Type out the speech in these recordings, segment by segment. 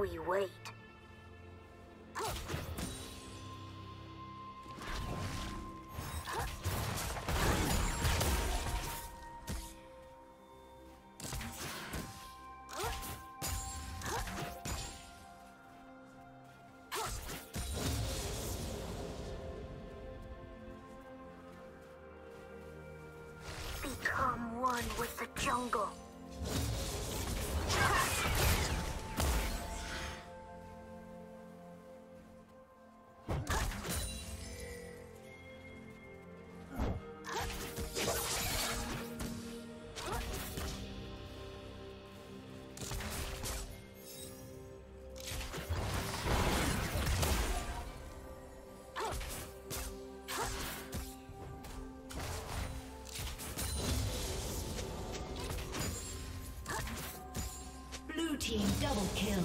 We wait. Become one with the jungle. Team double kill.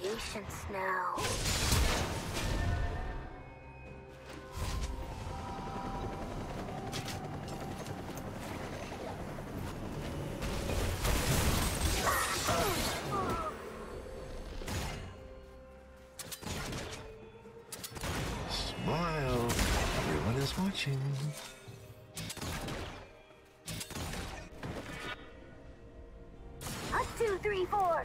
Patience now. Smile. Everyone is watching. One, two, three, four.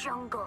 jungle.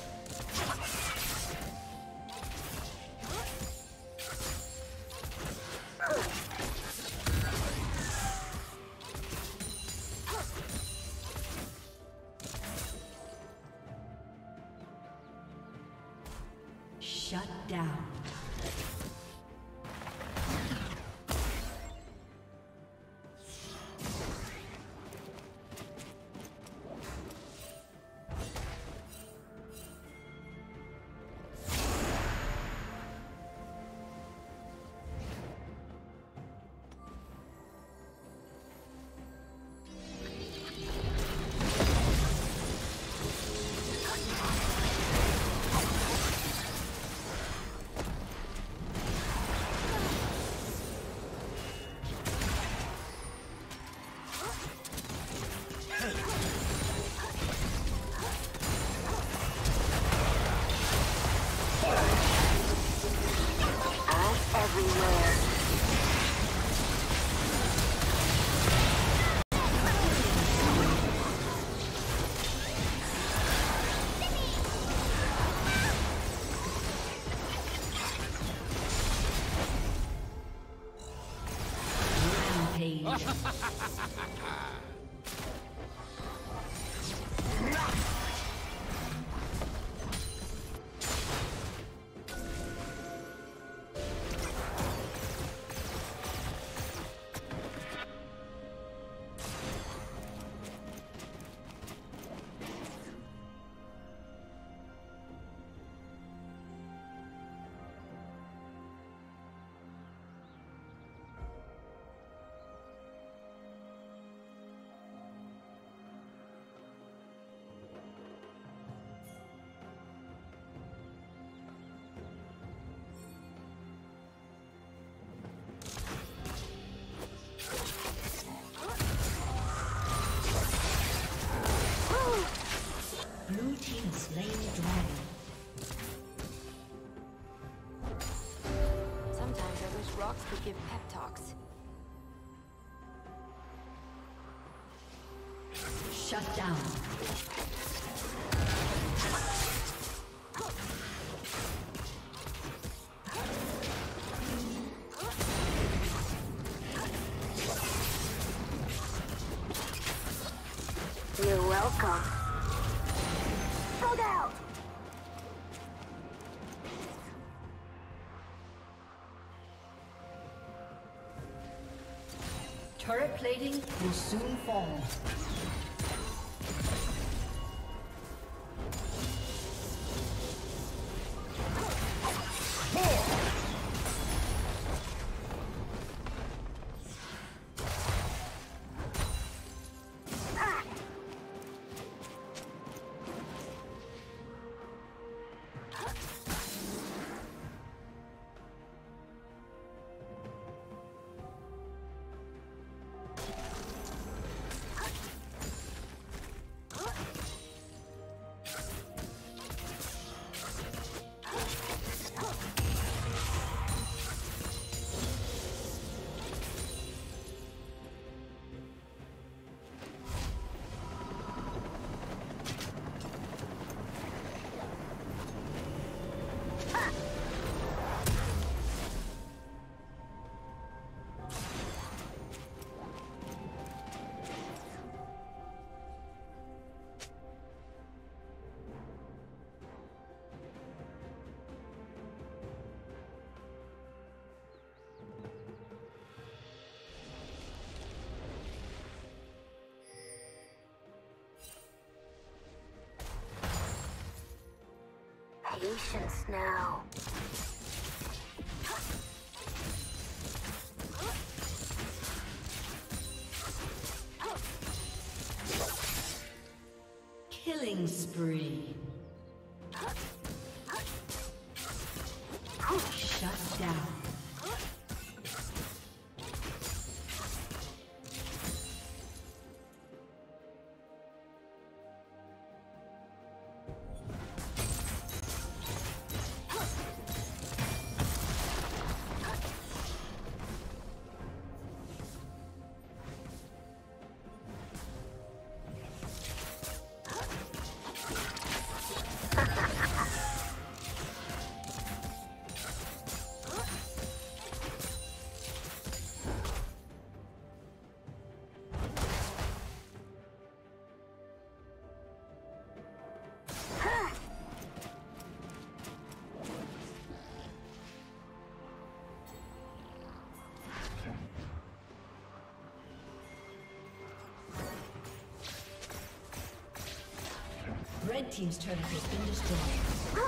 Shut down. docs who give pep talks. Shut down. You're welcome. Sold out! Turret plating will soon fall. Patience now. Killing spree. Shut down. Red team's turret has been destroyed.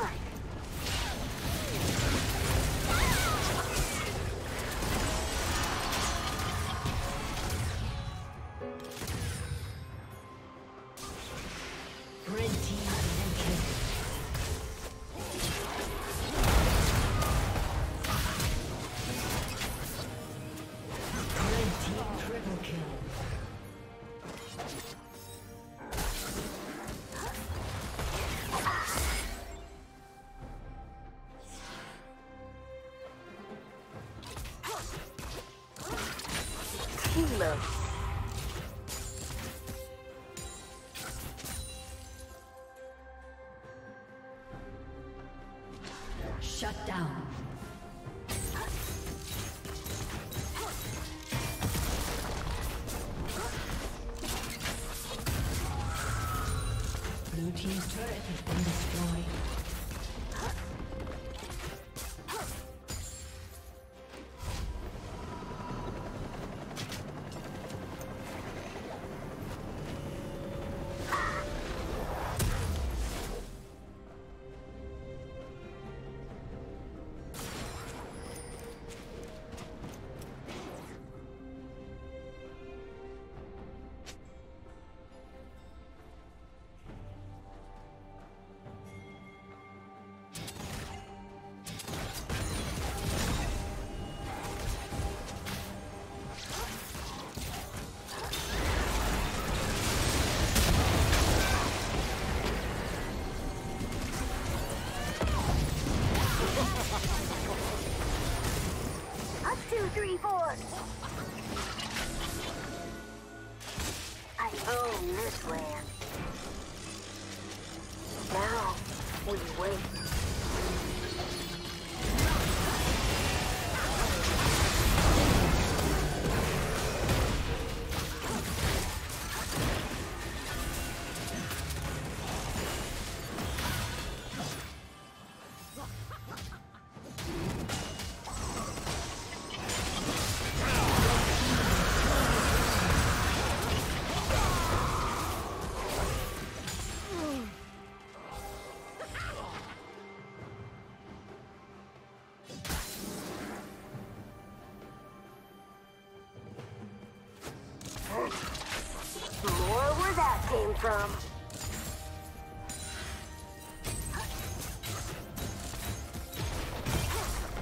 Shut down. Blue team's turret has been destroyed. three, four. I own this land. Now we wait. From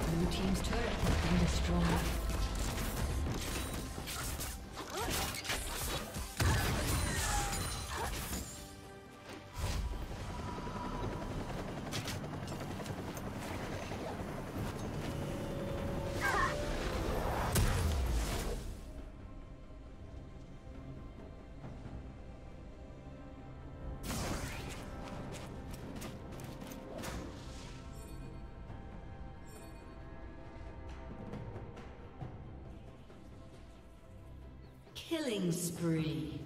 blue team's turret has been destroyed. Killing spree.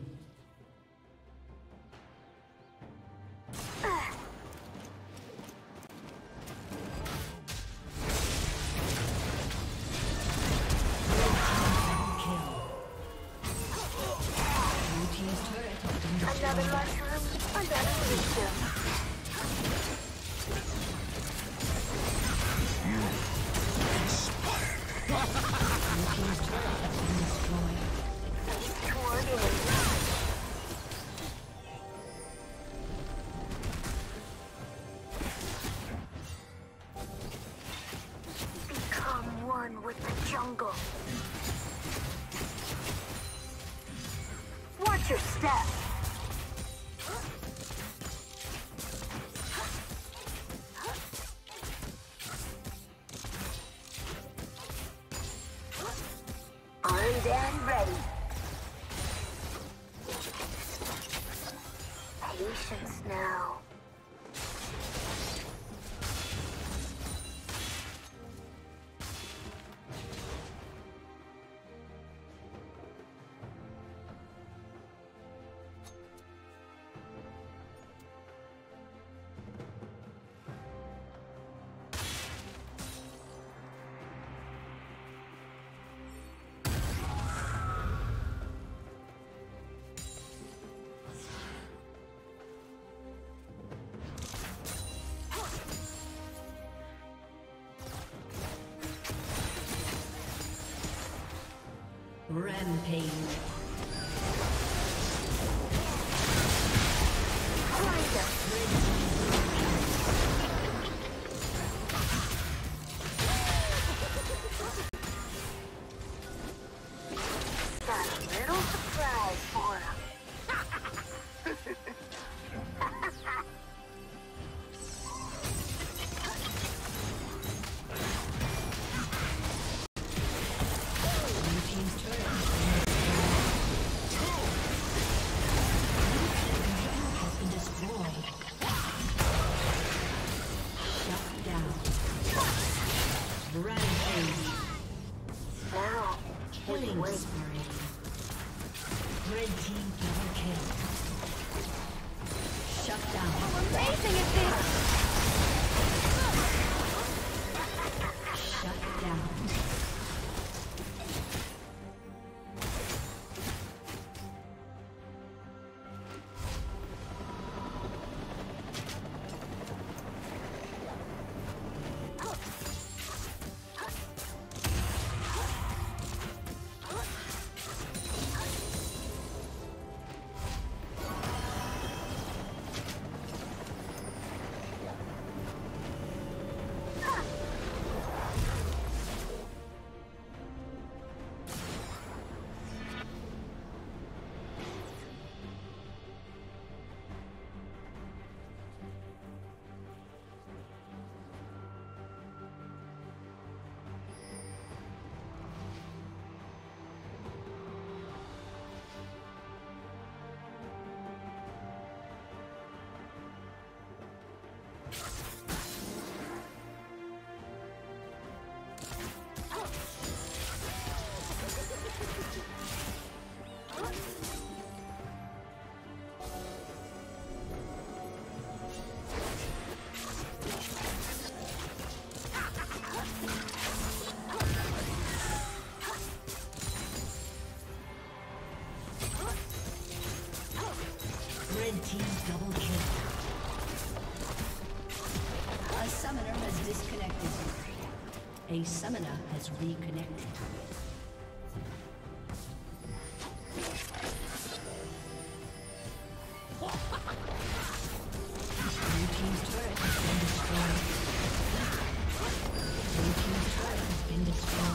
Watch your step. Armed and ready. Patience now. Rampage. A summoner has reconnected. Blue team's turret has been destroyed.